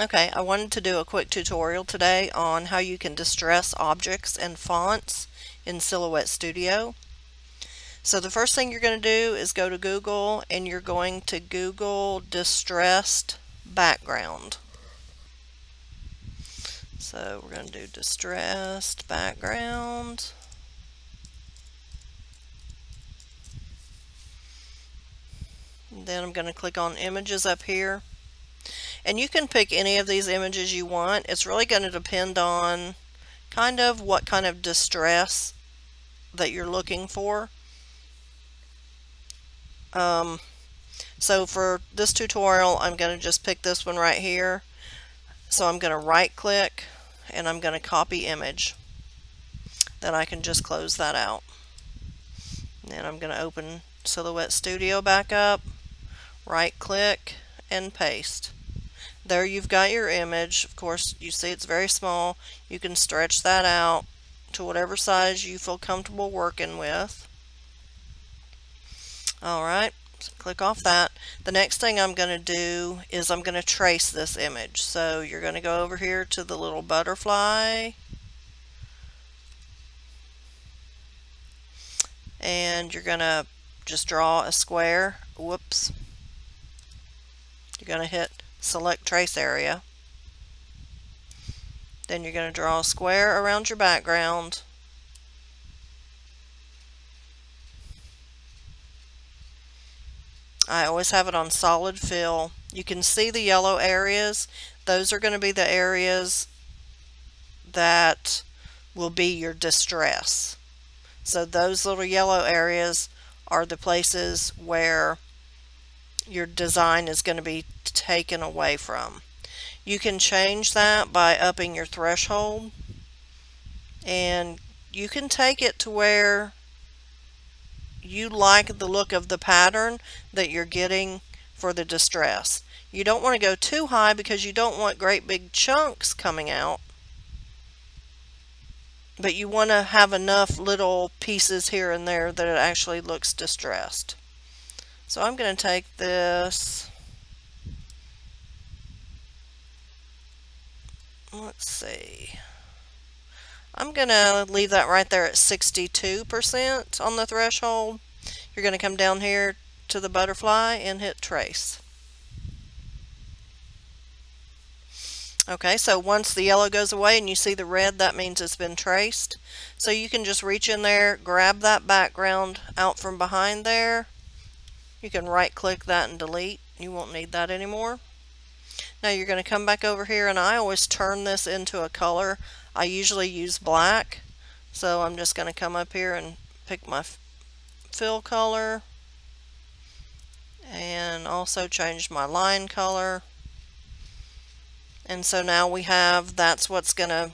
Okay, I wanted to do a quick tutorial today on how you can distress objects and fonts in Silhouette Studio. So the first thing you're going to do is go to Google and you're going to Google distressed background. So we're going to do distressed background. And then I'm going to click on images up here. And you can pick any of these images you want. It's really going to depend on kind of what kind of distress that you're looking for. So for this tutorial, I'm going to just pick this one right here. So I'm going to right click and I'm going to copy image. Then I can just close that out. And then I'm going to open Silhouette Studio back up, right click and paste. There you've got your image. Of course, you see it's very small. You can stretch that out to whatever size you feel comfortable working with. Alright, so click off that. The next thing I'm going to do is I'm going to trace this image. So you're going to go over here to the little butterfly. And you're going to just draw a square. Whoops. You're going to hit select trace area. Then you're going to draw a square around your background. I always have it on solid fill. You can see the yellow areas. Those are going to be the areas that will be your distress. So those little yellow areas are the places where your design is going to be taken away from. You can change that by upping your threshold, and you can take it to where you like the look of the pattern that you're getting for the distress. You don't want to go too high because you don't want great big chunks coming out, but you want to have enough little pieces here and there that it actually looks distressed. So I'm going to take this, let's see, I'm going to leave that right there at 62% on the threshold. You're going to come down here to the butterfly and hit trace. Okay, so once the yellow goes away and you see the red, that means it's been traced. So you can just reach in there, grab that background out from behind there. You can right click that and delete. You won't need that anymore. Now you're going to come back over here, and I always turn this into a color. I usually use black. So I'm just going to come up here and pick my fill color and also change my line color. And so now we have, that's what's going to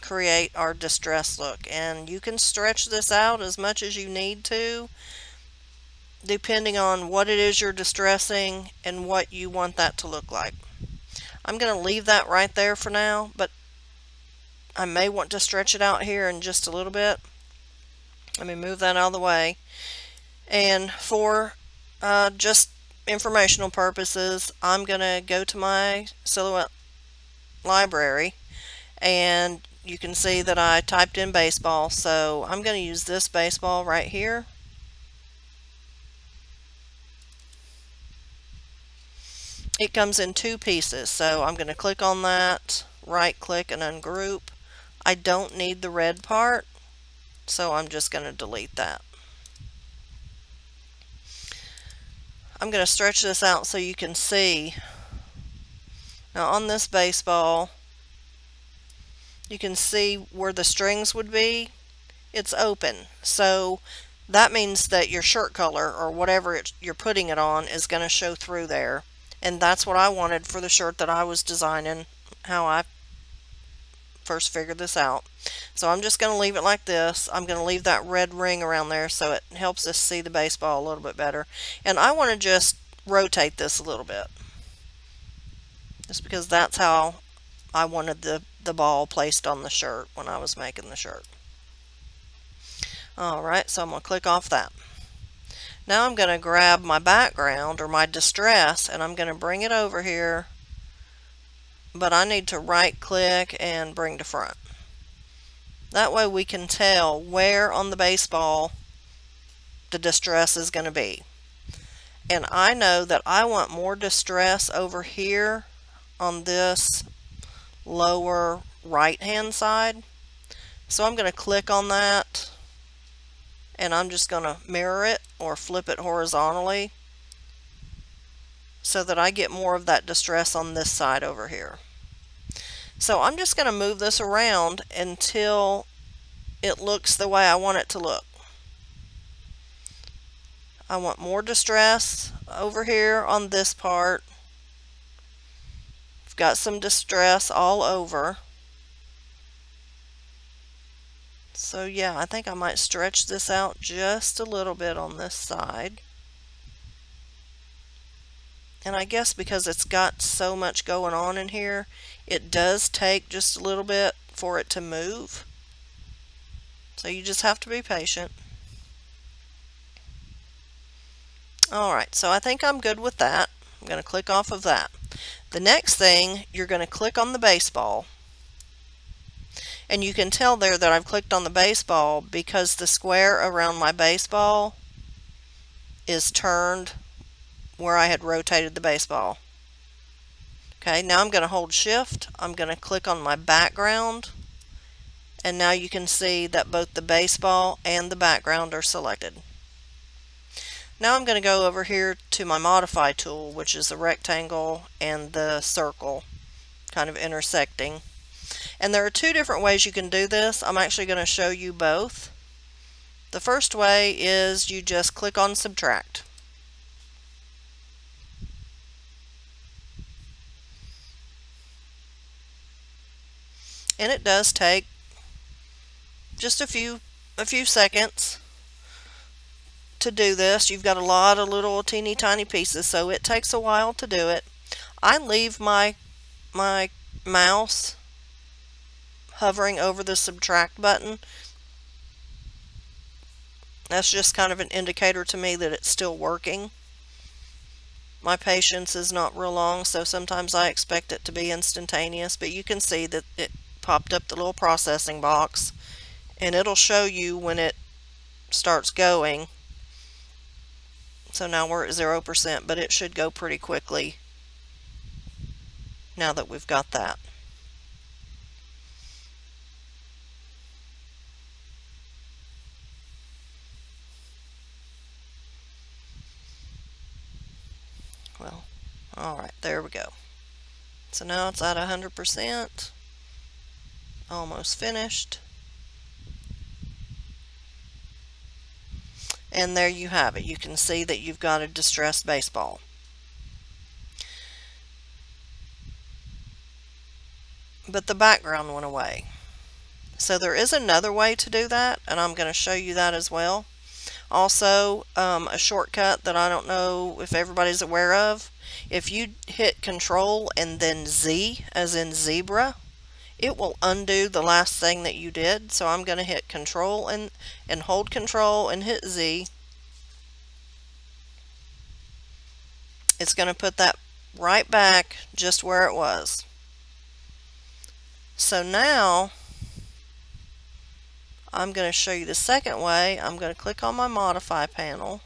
create our distress look. And you can stretch this out as much as you need to, depending on what it is you're distressing and what you want that to look like. I'm going to leave that right there for now, but I may want to stretch it out here in just a little bit. Let me move that out of the way. And for just informational purposes, I'm going to go to my Silhouette library, and you can see that I typed in baseball, so I'm going to use this baseball right here. It comes in two pieces, so I'm going to click on that, right click and ungroup. I don't need the red part, so I'm just going to delete that. I'm going to stretch this out so you can see. Now on this baseball, you can see where the strings would be. It's open, so that means that your shirt color or whatever you're putting it on is going to show through there. And that's what I wanted for the shirt that I was designing, how I first figured this out. So I'm just going to leave it like this. I'm going to leave that red ring around there so it helps us see the baseball a little bit better. And I want to just rotate this a little bit, just because that's how I wanted the ball placed on the shirt when I was making the shirt. Alright, so I'm going to click off that. Now I'm going to grab my background or my distress, and I'm going to bring it over here but I need to right click and bring to front. That way we can tell where on the baseball the distress is going to be. And I know that I want more distress over here on this lower right hand side. So I'm going to click on that and I'm just going to mirror it or flip it horizontally so that I get more of that distress on this side over here. So I'm just going to move this around until it looks the way I want it to look. I want more distress over here on this part. I've got some distress all over. So yeah, I think I might stretch this out just a little bit on this side. And I guess because it's got so much going on in here, it does take just a little bit for it to move. So you just have to be patient. Alright, so I think I'm good with that. I'm going to click off of that. The next thing, you're going to click on the baseball. And you can tell there that I've clicked on the baseball because the square around my baseball is turned where I had rotated the baseball. Okay, now I'm going to hold shift. I'm going to click on my background. And now you can see that both the baseball and the background are selected. Now I'm going to go over here to my modify tool, which is the rectangle and the circle kind of intersecting. And there are two different ways you can do this. I'm actually going to show you both. The first way is you just click on subtract. And it does take just a few seconds to do this. You've got a lot of little teeny tiny pieces, so it takes a while to do it. I leave my mouse hovering over the subtract button. That's just kind of an indicator to me that it's still working. My patience is not real long, so sometimes I expect it to be instantaneous, but you can see that it popped up the little processing box, and it'll show you when it starts going. So now we're at 0%, but it should go pretty quickly now that we've got that. Well, alright, there we go. So now it's at 100%. Almost finished. And there you have it. You can see that you've got a distressed baseball. But the background went away. So there is another way to do that, and I'm going to show you that as well. Also, a shortcut that I don't know if everybody's aware of. If you hit Control and then Z, as in zebra, it will undo the last thing that you did. So I'm going to hit Control and hold Control and hit Z. It's going to put that right back just where it was. So now I'm going to show you the second way. I'm going to click on my modify panel.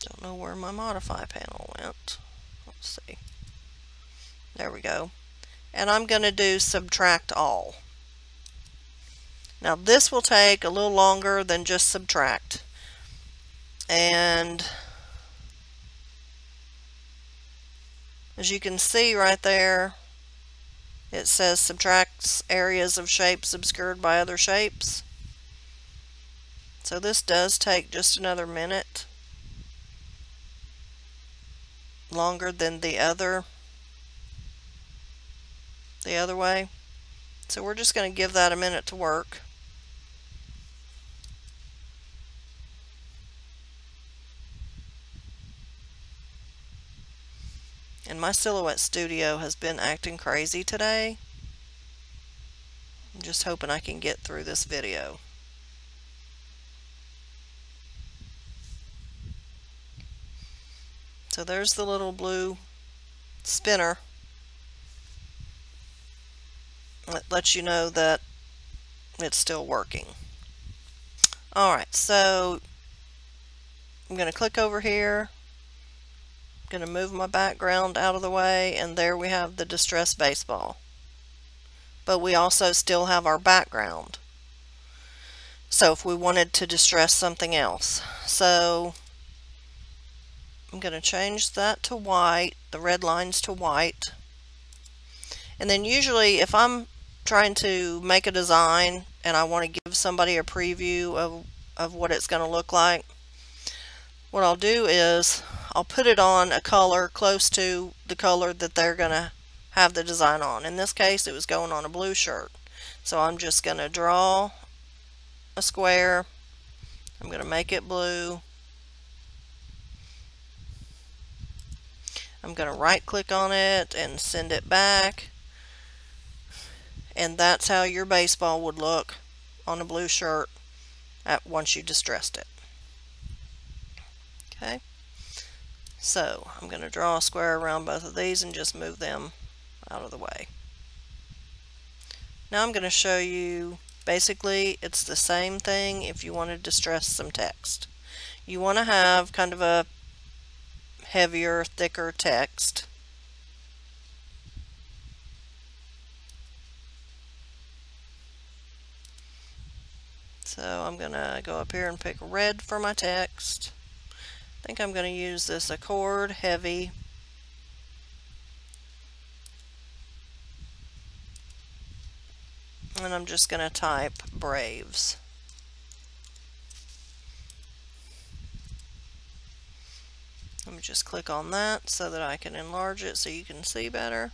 Don't know where my modify panel went. Let's see. There we go. And I'm going to do subtract all. Now this will take a little longer than just subtract. And as you can see right there, it says subtracts areas of shapes obscured by other shapes. So this does take just another minute longer than the other way. So we're just going to give that a minute to work. And my Silhouette Studio has been acting crazy today. I'm just hoping I can get through this video. So there's the little blue spinner. It lets you know that it's still working. Alright, so I'm going to click over here. I'm going to move my background out of the way, and there we have the distressed baseball. But we also still have our background. So if we wanted to distress something else. So I'm going to change that to white, the red lines to white. And then usually if I'm trying to make a design and I want to give somebody a preview of what it's going to look like, what I'll do is I'll put it on a color close to the color that they're going to have the design on. In this case, it was going on a blue shirt. So I'm just going to draw a square. I'm going to make it blue. I'm going to right click on it and send it back. And that's how your baseball would look on a blue shirt once you distressed it. Okay, so I'm going to draw a square around both of these and just move them out of the way. Now I'm going to show you, basically it's the same thing if you want to distress some text. You want to have kind of a heavier, thicker text. So I'm going to go up here and pick red for my text. I think I'm going to use this Accord Heavy. And I'm just going to type Braves. Let me just click on that so that I can enlarge it so you can see better.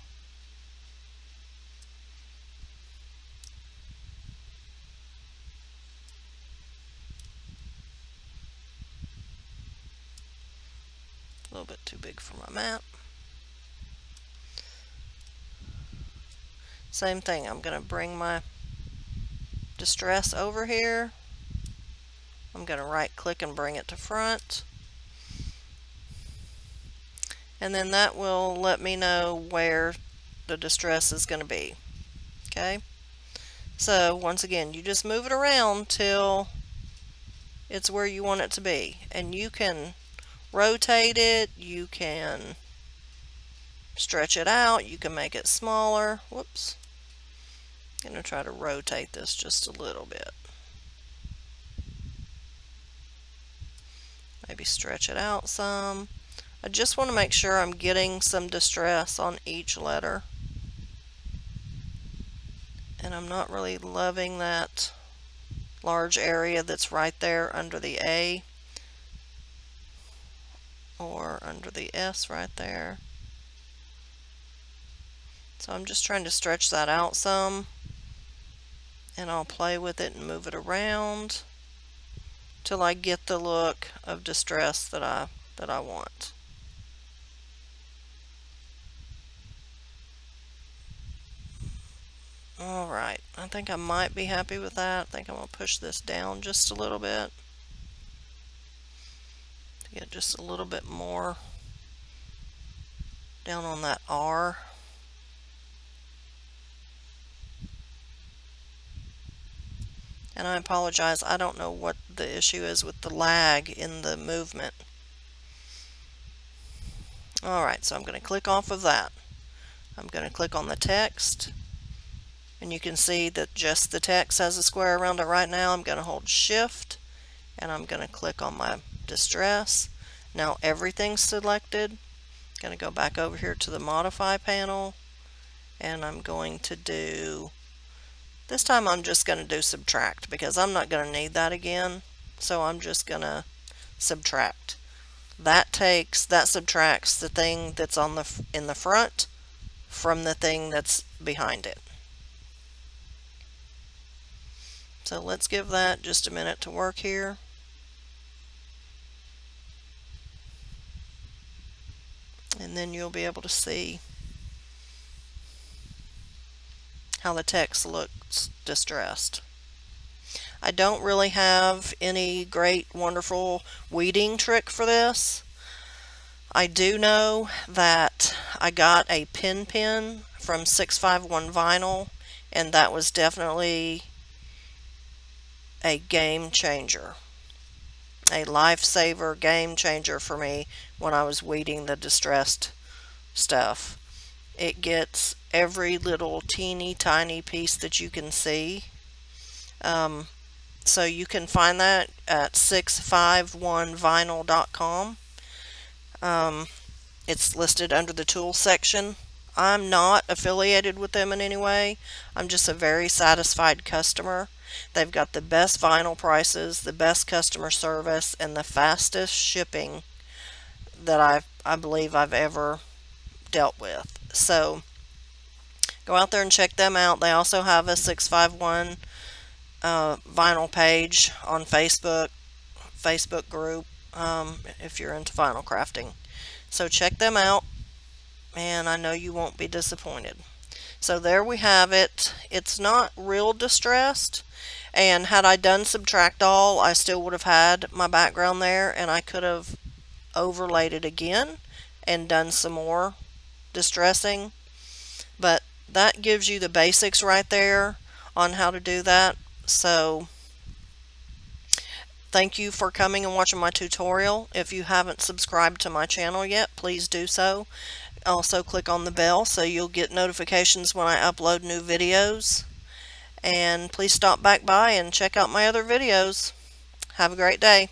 A little bit too big for my map. Same thing, I'm going to bring my distress over here. I'm going to right click and bring it to front. And then that will let me know where the distress is going to be. Okay? So once again, you just move it around till it's where you want it to be. And you can rotate it, you can stretch it out, you can make it smaller. Whoops. I'm going to try to rotate this just a little bit. Maybe stretch it out some. I just want to make sure I'm getting some distress on each letter. And I'm not really loving that large area that's right there under the A. Or under the S right there. So I'm just trying to stretch that out some, and I'll play with it and move it around till I get the look of distress that I want. Alright, I think I might be happy with that. I think I'm going to push this down just a little bit. Get just a little bit more down on that R. And I apologize, I don't know what the issue is with the lag in the movement. Alright, so I'm going to click off of that. I'm going to click on the text, and you can see that just the text has a square around it right now. I'm going to hold Shift, and I'm going to click on my distress. Now everything's selected. I'm going to go back over here to the modify panel, and I'm going to do, this time I'm just going to do subtract because I'm not going to need that again. So I'm just going to subtract. That subtracts the thing that's on the in the front from the thing that's behind it. So let's give that just a minute to work here. And then you'll be able to see how the text looks distressed. I don't really have any great, wonderful weeding trick for this. I do know that I got a Pin Pen from 651 vinyl, and that was definitely a game changer, a lifesaver, game changer for me when I was weeding the distressed stuff. It gets every little teeny tiny piece that you can see. So you can find that at 651vinyl.com. It's listed under the tool section. I'm not affiliated with them in any way. I'm just a very satisfied customer. They've got the best vinyl prices, the best customer service, and the fastest shipping that I believe I've ever dealt with. So go out there and check them out. They also have a 651 vinyl page on Facebook, group, if you're into vinyl crafting. So check them out, and I know you won't be disappointed. So there we have it. It's not real distressed, and had I done subtract all, I still would have had my background there, and I could have overlaid it again and done some more distressing. But that gives you the basics right there on how to do that. So thank you for coming and watching my tutorial. If you haven't subscribed to my channel yet, please do so. Also click on the bell so you'll get notifications when I upload new videos. And please stop back by and check out my other videos. Have a great day.